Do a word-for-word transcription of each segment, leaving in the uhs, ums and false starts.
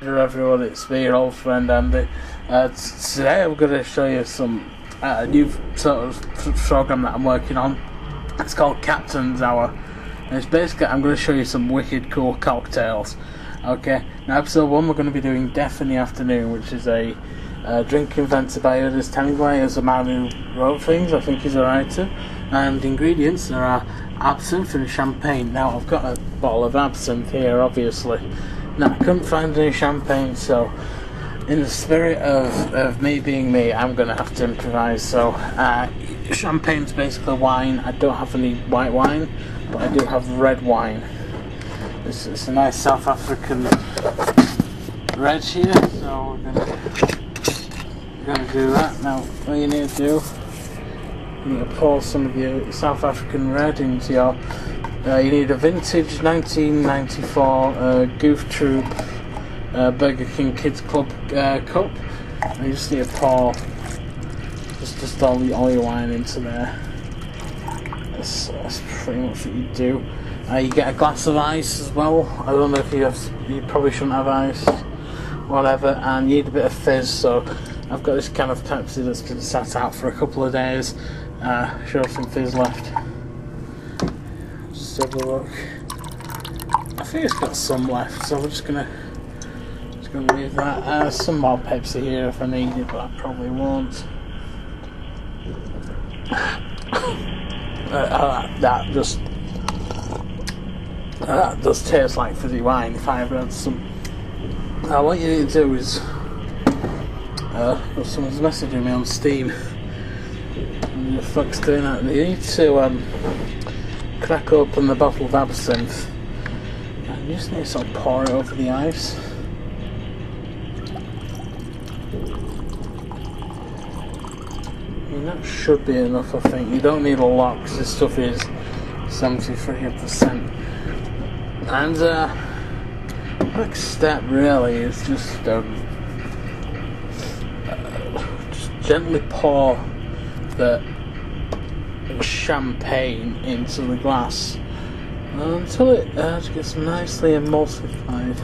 Hello everyone, it's me, your old friend Andy. Uh, today I'm going to show you some uh, new sort of program that I'm working on. It's called Captain's Hour, and it's basically I'm going to show you some wicked cool cocktails. Okay, now episode one we're going to be doing Death in the Afternoon, which is a uh, drink invented by Ernest Hemingway as a man who wrote things. I think he's a writer. And ingredients, there are absinthe and champagne. Now I've got a bottle of absinthe here, obviously. Now, I couldn't find any champagne, so in the spirit of, of me being me, I'm going to have to improvise. So, uh, champagne's basically wine. I don't have any white wine, but I do have red wine. It's, it's a nice South African red here, so we're going to do that. Now, what you need to do, you need to pour some of your South African red into your... Uh, you need a vintage nineteen ninety-four uh, Goof Troop uh, Burger King Kids Club uh, cup. And you just need to pour just, just all, the, all your wine into there. That's, that's pretty much what you do. Uh, you get a glass of ice as well. I don't know if you have, you probably shouldn't have ice, whatever. And you need a bit of fizz. So I've got this can of Pepsi that's been sat out for a couple of days. Uh, should have some fizz left. Have a look. I think it's got some left, so we're just gonna just gonna leave that. Uh, some more Pepsi here if I need it, but I probably won't. uh, uh, that just uh, that does taste like fizzy wine if I ever had some. Now what you need to do is, uh, well, someone's messaging me on Steam. What the fuck's doing that? You need to um. crack open the bottle of absinthe and you just need to sort of pour it over the ice. And that should be enough, I think. You don't need a lot because this stuff is seventy-three percent. And uh, next step really is just, um, uh, just gently pour the champagne into the glass until it uh, gets nicely emulsified.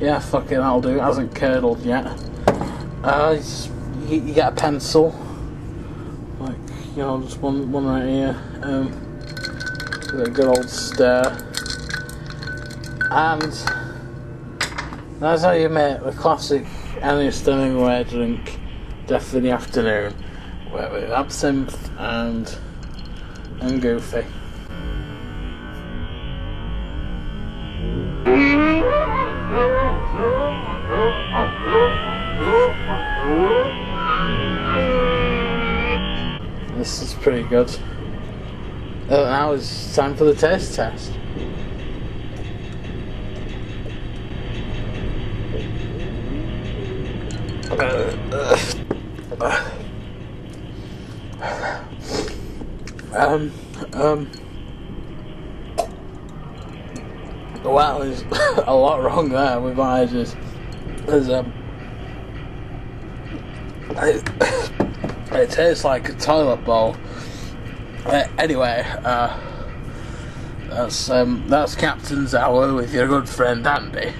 Yeah, fuck it, that'll do. It hasn't curdled yet. Uh, you, you get a pencil, like, you know, just one, one right here. Um, with a good old stir, and that's how you make the classic Ernest Hemingway drink, Death in the Afternoon, with absinthe and and Goofy. This is pretty good. Uh, now it's time for the taste test. Um, um, wow, there's a lot wrong there with my eyes. There's, um, it, it tastes like a toilet bowl. Uh, anyway, uh, that's, um, that's Captain's Hour with your good friend Andy.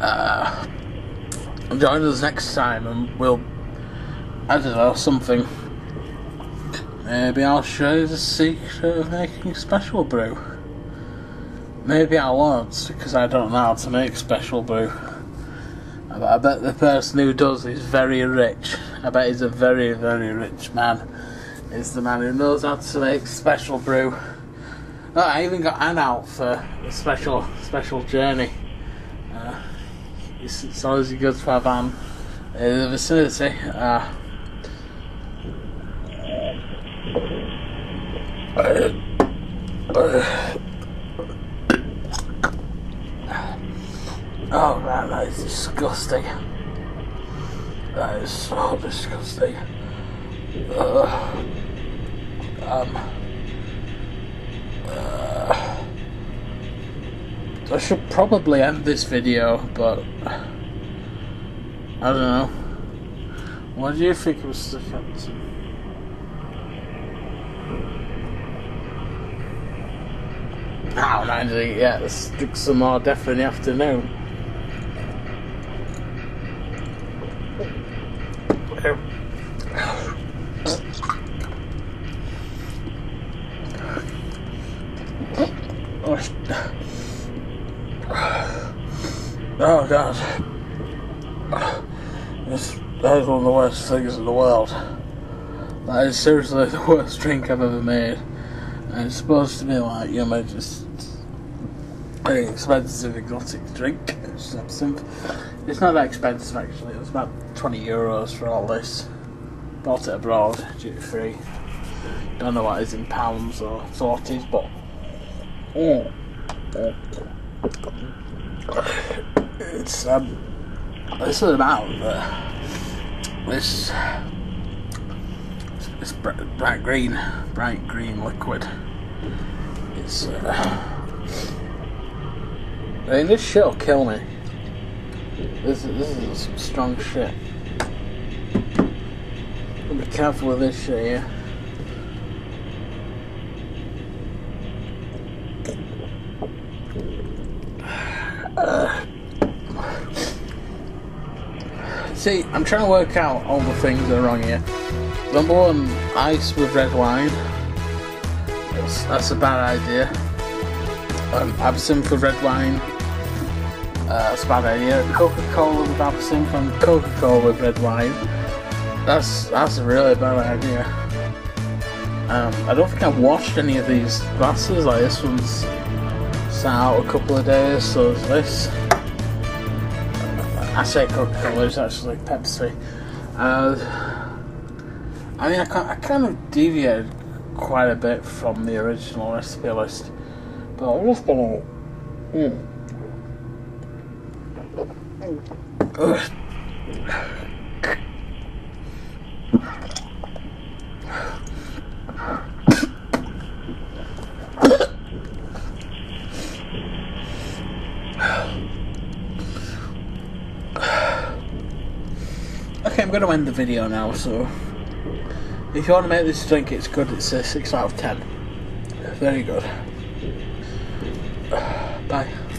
Uh, join us next time and we'll, I don't know, something. Maybe I'll show you the secret of making special brew. Maybe I won't, because I don't know how to make special brew. But I bet the person who does is very rich. I bet he's a very, very rich man. It's the man who knows how to make special brew. Oh, I even got Anne out for a special, special journey. Uh, it's, it's always good to have Anne in the vicinity. Uh, Oh man, that is disgusting. That is so disgusting. Uh, um, uh, I should probably end this video, but I don't know. What do you think was the captain? Oh, man, yeah, let's drink some more Death in the Afternoon. Oh, God. This, that is one of the worst things in the world. That is seriously the worst drink I've ever made. And it's supposed to be like, you know, just an expensive exotic drink. It's absinthe. It's not that expensive, actually. It was about twenty euros for all this. Bought it abroad, duty free. Don't know what it is in pounds or sorties, but. Oh. It's, um. This is about. Uh, this. It's bright green, bright green liquid. It's. Uh, I mean, this shit'll kill me. This is, this is some strong shit. Be careful with this shit here. Uh, see, I'm trying to work out all the things that are wrong here. Number one, ice with red wine. That's, that's a bad idea. Um, absinthe with red wine. Uh, that's a bad idea. Coca-Cola with absinthe and Coca-Cola with red wine. That's that's a really bad idea. Um, I don't think I've washed any of these glasses. Like this one's sat out a couple of days, so is this. I say Coca-Cola, it's actually Pepsi. Uh, I mean, I, can't, I kind of deviated quite a bit from the original recipe list, but I'm just gonna. Mm. Okay, I'm gonna end the video now, so. If you want to make this drink, it's good. It's a six out of ten. Very good. Bye.